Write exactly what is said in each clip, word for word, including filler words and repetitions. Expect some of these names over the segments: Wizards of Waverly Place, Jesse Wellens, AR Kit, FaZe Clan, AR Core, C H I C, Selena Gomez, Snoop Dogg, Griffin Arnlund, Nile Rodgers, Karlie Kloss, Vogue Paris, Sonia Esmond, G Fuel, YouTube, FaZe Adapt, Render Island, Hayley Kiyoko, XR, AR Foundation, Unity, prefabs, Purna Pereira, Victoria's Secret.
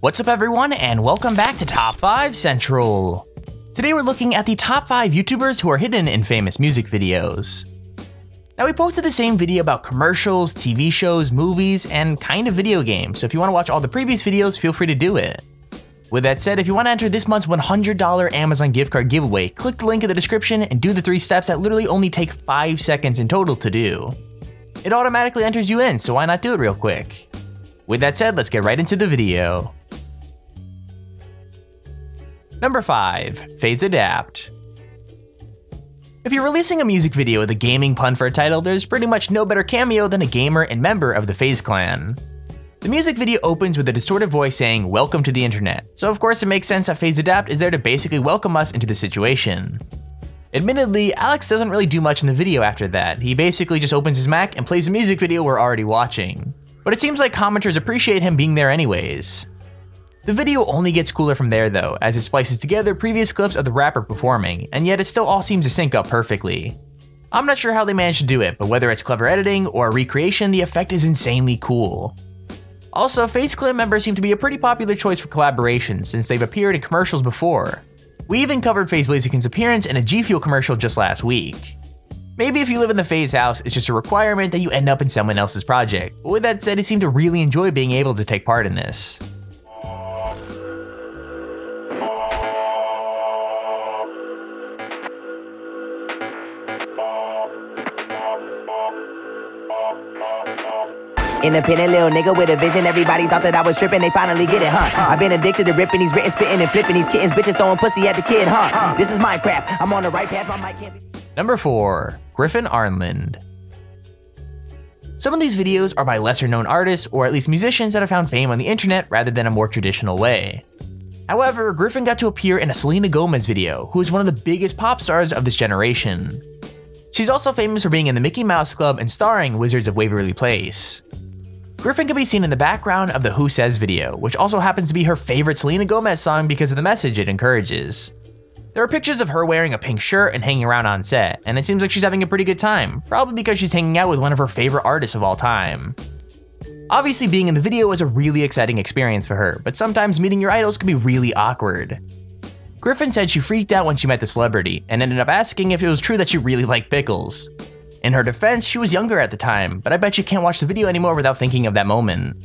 What's up everyone, and welcome back to Top five Central. Today we're looking at the top five YouTubers who are hidden in famous music videos. Now we posted the same video about commercials, T V shows, movies, and kind of video games, so if you want to watch all the previous videos, feel free to do it. With that said, if you want to enter this month's one hundred dollar Amazon gift card giveaway, click the link in the description and do the three steps that literally only take five seconds in total to do. It automatically enters you in, so why not do it real quick? With that said, let's get right into the video. Number five. FaZe Adapt. If you're releasing a music video with a gaming pun for a title, there's pretty much no better cameo than a gamer and member of the FaZe Clan. The music video opens with a distorted voice saying, "Welcome to the internet," so of course it makes sense that FaZe Adapt is there to basically welcome us into the situation. Admittedly, Alex doesn't really do much in the video after that. He basically just opens his Mac and plays a music video we're already watching. But it seems like commenters appreciate him being there anyways. The video only gets cooler from there though, as it splices together previous clips of the rapper performing, and yet it still all seems to sync up perfectly. I'm not sure how they managed to do it, but whether it's clever editing or a recreation, the effect is insanely cool. Also, FaZe Clan members seem to be a pretty popular choice for collaborations since they've appeared in commercials before. We even covered FaZe Blaziken's appearance in a G Fuel commercial just last week. Maybe if you live in the FaZe house, it's just a requirement that you end up in someone else's project, but with that said, he seemed to really enjoy being able to take part in this. Independent little nigga with a vision. Everybody thought that I was tripping, they finally get it, huh? I've been addicted to ripping these written, spitting, and flipping these kittens. Bitches throwing pussy at the kid, huh? This is Minecraft. I'm on the right path. My mic can't be. Number four. Griffin Arnlund. Some of these videos are by lesser known artists, or at least musicians that have found fame on the internet rather than a more traditional way. However, Griffin got to appear in a Selena Gomez video, who is one of the biggest pop stars of this generation. She's also famous for being in the Mickey Mouse Club and starring Wizards of Waverly Place. Griffin can be seen in the background of the Who Says video, which also happens to be her favorite Selena Gomez song because of the message it encourages. There are pictures of her wearing a pink shirt and hanging around on set, and it seems like she's having a pretty good time, probably because she's hanging out with one of her favorite artists of all time. Obviously, being in the video was a really exciting experience for her, but sometimes meeting your idols can be really awkward. Griffin said she freaked out when she met the celebrity, and ended up asking if it was true that she really liked pickles. In her defense, she was younger at the time, but I bet you can't watch the video anymore without thinking of that moment.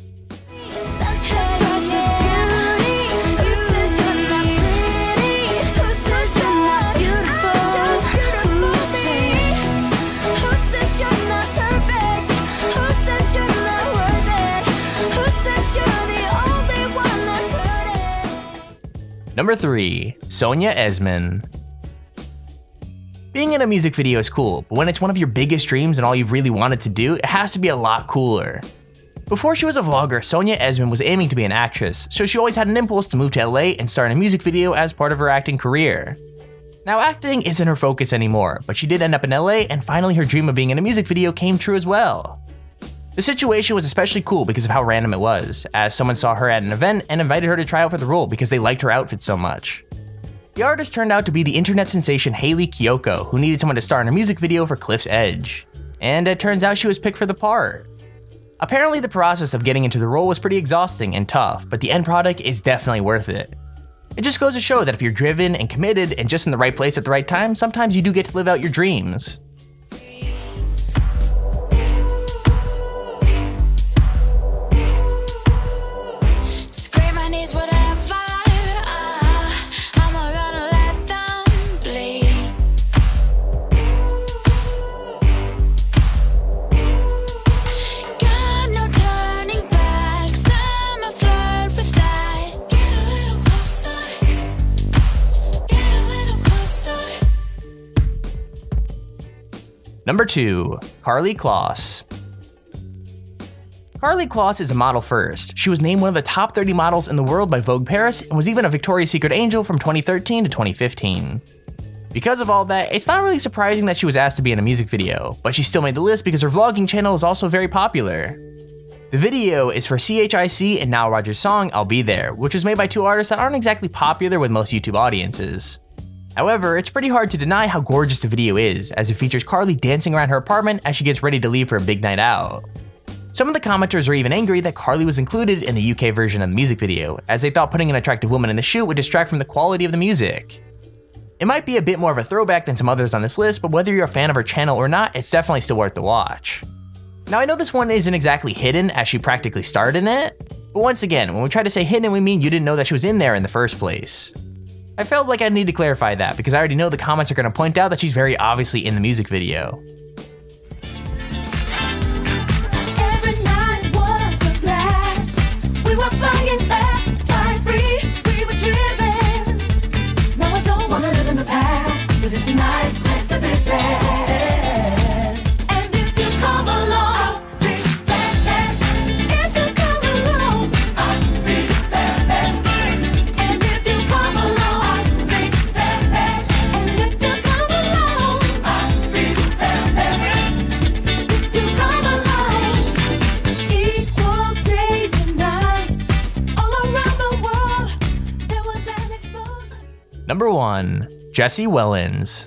Number three. Sonia Esmond. Being in a music video is cool, but when it's one of your biggest dreams and all you've really wanted to do, it has to be a lot cooler. Before she was a vlogger, Sonia Esmond was aiming to be an actress, so she always had an impulse to move to L A and start a music video as part of her acting career. Now acting isn't her focus anymore, but she did end up in L A, and finally her dream of being in a music video came true as well. The situation was especially cool because of how random it was, as someone saw her at an event and invited her to try out for the role because they liked her outfit so much. The artist turned out to be the internet sensation Hayley Kiyoko, who needed someone to star in a music video for Cliff's Edge. And it turns out she was picked for the part. Apparently the process of getting into the role was pretty exhausting and tough, but the end product is definitely worth it. It just goes to show that if you're driven and committed and just in the right place at the right time, sometimes you do get to live out your dreams. Number two. Karlie Kloss. Karlie Kloss is a model first. She was named one of the top thirty models in the world by Vogue Paris and was even a Victoria's Secret Angel from twenty thirteen to twenty fifteen. Because of all that, it's not really surprising that she was asked to be in a music video, but she still made the list because her vlogging channel is also very popular. The video is for C H I C and Nile Rodgers' song, "I'll Be There," which was made by two artists that aren't exactly popular with most YouTube audiences. However, it's pretty hard to deny how gorgeous the video is, as it features Karlie dancing around her apartment as she gets ready to leave for a big night out. Some of the commenters are even angry that Karlie was included in the U K version of the music video, as they thought putting an attractive woman in the shoot would distract from the quality of the music. It might be a bit more of a throwback than some others on this list, but whether you're a fan of her channel or not, it's definitely still worth the watch. Now I know this one isn't exactly hidden, as she practically starred in it, but once again, when we try to say hidden, we mean you didn't know that she was in there in the first place. I felt like I need to clarify that, because I already know the comments are going to point out that she's very obviously in the music video. Number one. Jesse Wellens.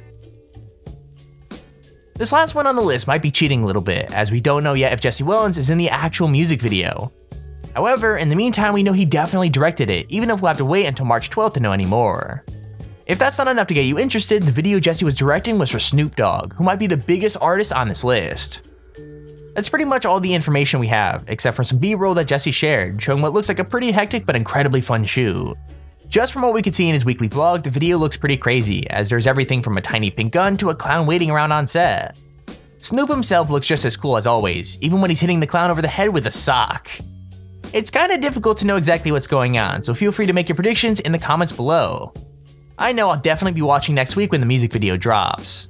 This last one on the list might be cheating a little bit, as we don't know yet if Jesse Wellens is in the actual music video. However, in the meantime, we know he definitely directed it, even if we'll have to wait until March twelfth to know any more. If that's not enough to get you interested, the video Jesse was directing was for Snoop Dogg, who might be the biggest artist on this list. That's pretty much all the information we have, except for some B-roll that Jesse shared, showing what looks like a pretty hectic but incredibly fun shoot. Just from what we could see in his weekly vlog, the video looks pretty crazy, as there's everything from a tiny pink gun to a clown waiting around on set. Snoop himself looks just as cool as always, even when he's hitting the clown over the head with a sock. It's kinda difficult to know exactly what's going on, so feel free to make your predictions in the comments below. I know I'll definitely be watching next week when the music video drops.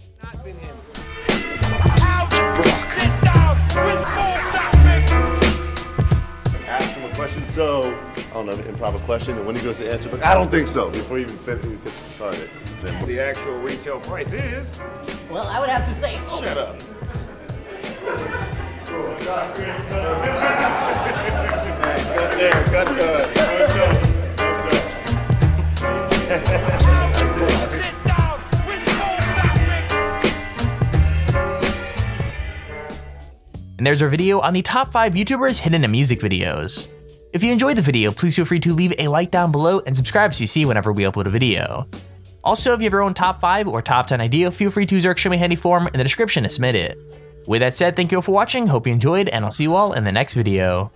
So, I don't know, an improper question, and when he goes to answer, but I don't think so, before you even finish, gets started. The actual retail price is... Well, I would have to say... Oh. Shut up. Good there, good good, good good. And there's our video on the top five YouTubers hidden in music videos. If you enjoyed the video, please feel free to leave a like down below and subscribe so you see whenever we upload a video. Also, if you have your own top five or top ten idea, feel free to use our extremely handy form in the description to submit it. With that said, thank you all for watching, hope you enjoyed, and I'll see you all in the next video.